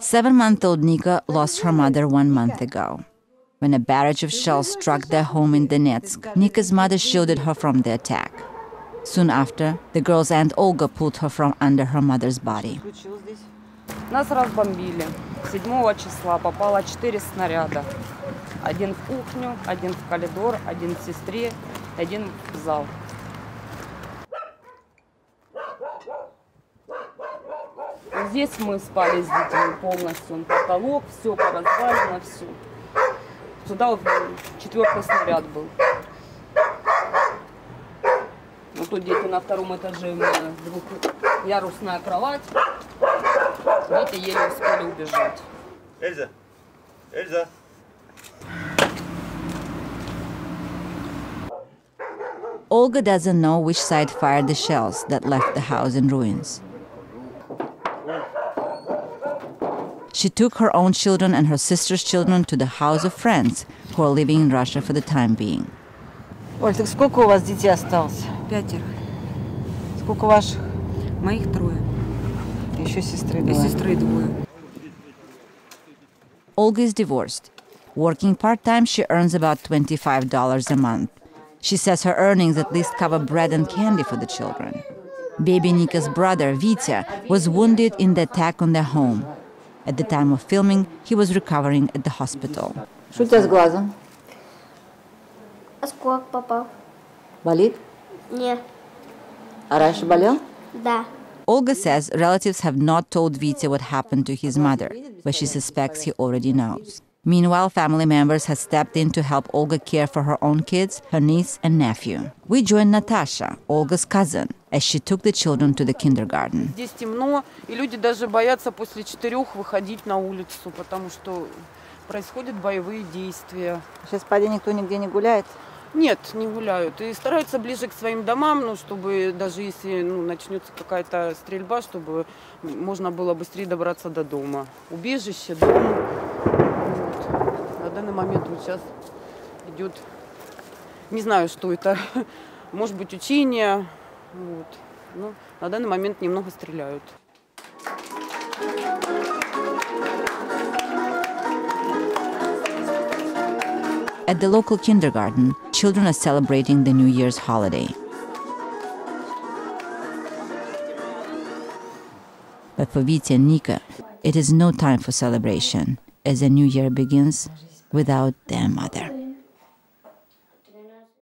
7-month-old Nika lost her mother 1 month ago. When a barrage of shells struck their home in Donetsk, Nika's mother shielded her from the attack. Soon after, the girl's aunt Olga pulled her from under her mother's body. Нас разбомбили. 7 числа попало 4 снаряда. Один в кухню, один в коридор, один в сестре, один в зал. Здесь мы спали с детьми полностью. Потолок, все поразвалено, все. Сюда 4-й снаряд был. Ну тут дети на 2-м этаже, у меня двухъярусная кровать. Дети еле успели убежать. Эльза! Эльза! Olga doesn't know which side fired the shells that left the house in ruins. She took her own children and her sister's children to the house of friends who are living in Russia for the time being. Оль, так сколько у вас детей осталось? 5. Сколько ваших? Моих 3. Еще сестры двое. Olga is divorced. Working part-time, she earns about $25 a month. She says her earnings at least cover bread and candy for the children. Baby Nika's brother, Vitya, was wounded in the attack on their home. At the time of filming, he was recovering at the hospital. Что у тебя с глазом? Осколок попал. Болит? Нет. А раньше болел? Да. Olga says relatives have not told Vitya what happened to his mother, but she suspects he already knows. Meanwhile, family members have stepped in to help Olga care for her own kids, her niece and nephew. We join Natasha, Olga's cousin, as she took the children to the kindergarten. Здесь темно, и люди даже боятся после 4 выходить на улицу, потому что происходят боевые действия. Сейчас поди никто нигде не гуляет? Нет, не гуляют. И стараются ближе к своим домам, ну, чтобы даже если начнется какая-то стрельба, чтобы можно было быстрее добраться до дома. Убежище, дом. В данный момент вот сейчас идет, не знаю, что это, может быть, учение, вот. Но на данный момент немного стреляют. At the local kindergarten, children are celebrating the New Year's holiday. But for Vitya and Nika, it is no time for celebration, as the new year begins without their mother.